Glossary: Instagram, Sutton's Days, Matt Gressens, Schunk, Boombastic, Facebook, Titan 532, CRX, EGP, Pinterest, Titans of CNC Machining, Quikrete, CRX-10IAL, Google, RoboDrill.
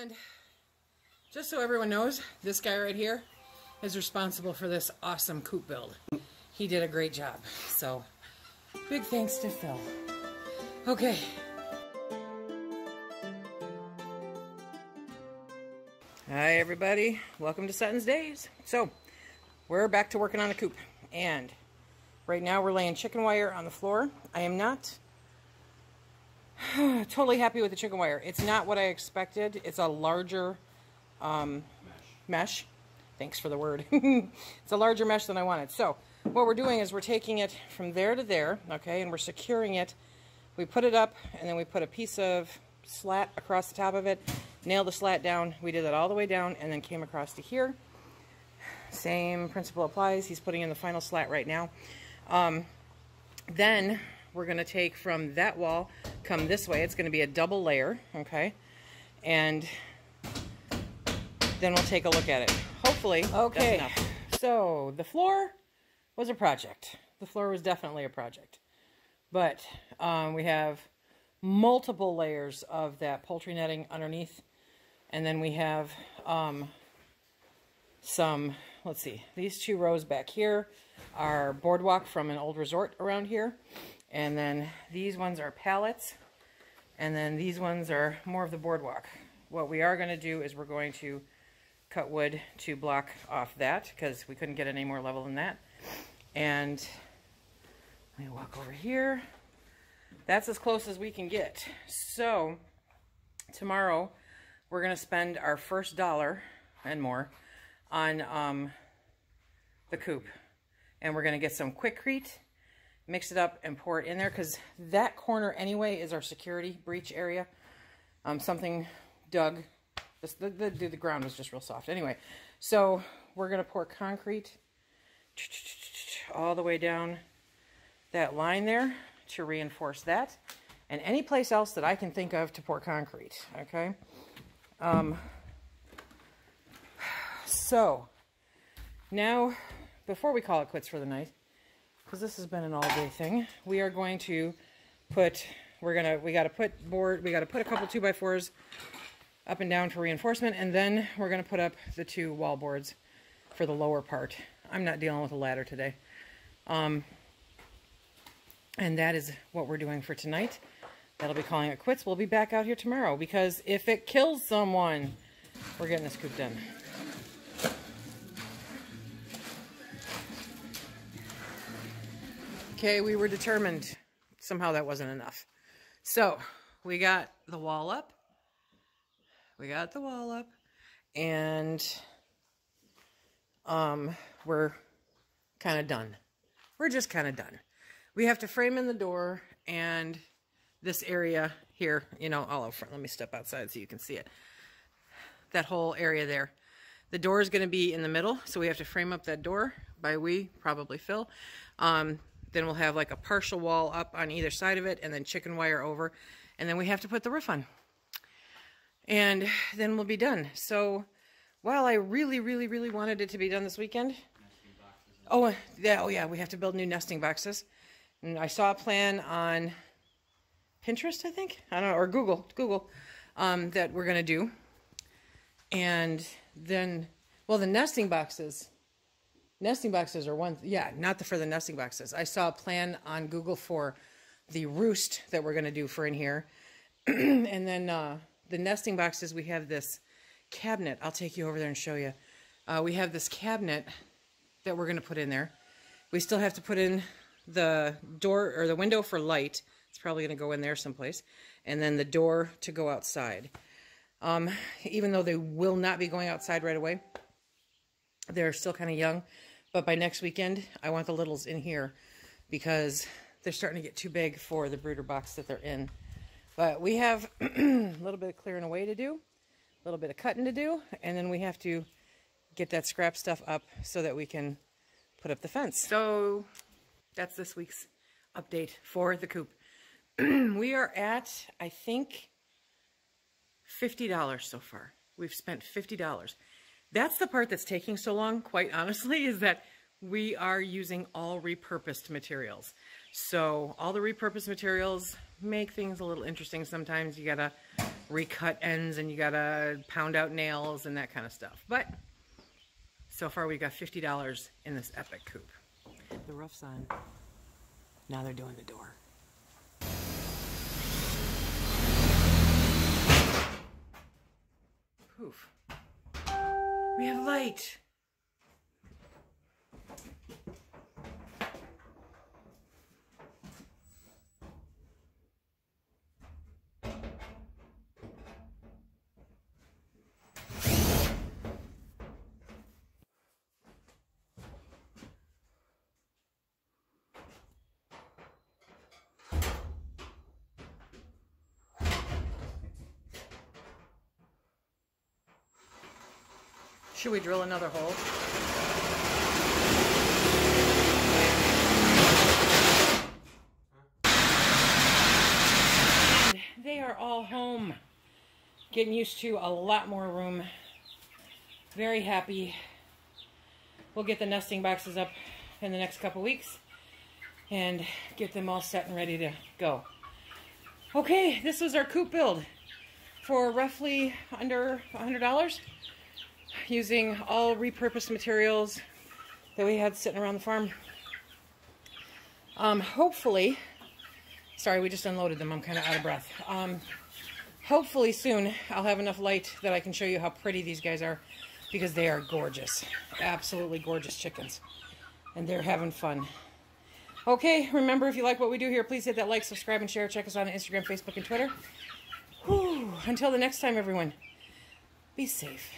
And just so everyone knows, this guy right here is responsible for this awesome coop build. He did a great job, so big thanks to Phil. Okay. Hi everybody, welcome to Sutton's Days. So, we're back to working on the coop, and right now we're laying chicken wire on the floor. I am not totally happy with the chicken wire. It's not what I expected. It's a larger mesh. Thanks for the word. It's a larger mesh than I wanted. So what we're doing is we're taking it from there to there, okay, and we're securing it. We put it up, and then we put a piece of slat across the top of it, nailed the slat down. We did that all the way down, and then came across to here. Same principle applies. He's putting in the final slat right now. Then we're going to take from that wall, come this way. It's going to be a double layer, okay, and then we'll take a look at it. Hopefully, okay, that's enough. So the floor was a project. The floor was definitely a project. But we have multiple layers of that poultry netting underneath. And then we have some, let's see, these two rows back here are boardwalk from an old resort around here. And then these ones are pallets. And then these ones are more of the boardwalk. What we are going to do is we're going to cut wood to block off that because we couldn't get any more level than that. And let me walk over here. That's as close as we can get. So tomorrow we're going to spend our first dollar and more on the coop. And we're going to get some Quikrete, mix it up and pour it in there because that corner anyway is our security breach area. Something dug. The ground was just real soft. Anyway, so we're going to pour concrete all the way down that line there to reinforce that. And any place else that I can think of to pour concrete, okay? So, now, before we call it quits for the night, because this has been an all-day thing, we are going to put, we got to put a couple 2x4s up and down for reinforcement, and then we're going to put up the two wall boards for the lower part. I'm not dealing with a ladder today. And that is what we're doing for tonight. That'll be calling it quits. We'll be back out here tomorrow because if it kills someone, we're getting this coop done. Okay, we were determined. Somehow that wasn't enough. So we got the wall up. We got the wall up, and we're kind of done. We're just kind of done. We have to frame in the door and this area here, you know, all out front. Let me step outside so you can see it. That whole area there. The door is going to be in the middle, so we have to frame up that door by we, probably Phil. Then we'll have like a partial wall up on either side of it, and then chicken wire over, and then we have to put the roof on. And then we'll be done. So while I really wanted it to be done this weekend, oh yeah, we have to build new nesting boxes. And I saw a plan on Pinterest, I think, I don't know, or Google, that we're gonna do. And then, well, the nesting boxes are one, yeah, not the for the nesting boxes. I saw a plan on Google for the roost that we're gonna do for in here, and then the nesting boxes, we have this cabinet. I'll take you over there and show you. We have this cabinet that we're going to put in there. We still have to put in the door or the window for light. It's probably going to go in there someplace. And then the door to go outside. Even though they will not be going outside right away, they're still kind of young. But by next weekend, I want the littles in here because they're starting to get too big for the brooder box that they're in. But we have a little bit of clearing away to do, a little bit of cutting to do, and then we have to get that scrap stuff up so that we can put up the fence. So that's this week's update for the coop. We are at, I think, $50 so far. We've spent $50. That's the part that's taking so long, quite honestly, is that we are using all repurposed materials. So all the repurposed materials make things a little interesting sometimes. You gotta recut ends and you gotta pound out nails and that kind of stuff. But so far we got $50 in this epic coupe. The roof's on. Now they're doing the door. Poof. We have light. Should we drill another hole? Huh? They are all home. Getting used to a lot more room. Very happy. We'll get the nesting boxes up in the next couple weeks and get them all set and ready to go. Okay, this was our coupe build for roughly under $100. Using all repurposed materials that we had sitting around the farm. Hopefully, sorry, we just unloaded them. I'm kind of out of breath. Hopefully soon I'll have enough light that I can show you how pretty these guys are, because they are gorgeous. Absolutely gorgeous chickens. And they're having fun. Okay, remember, if you like what we do here, please hit that like, subscribe, and share. Check us out on Instagram, Facebook, and Twitter. Whew. Until the next time, everyone, be safe.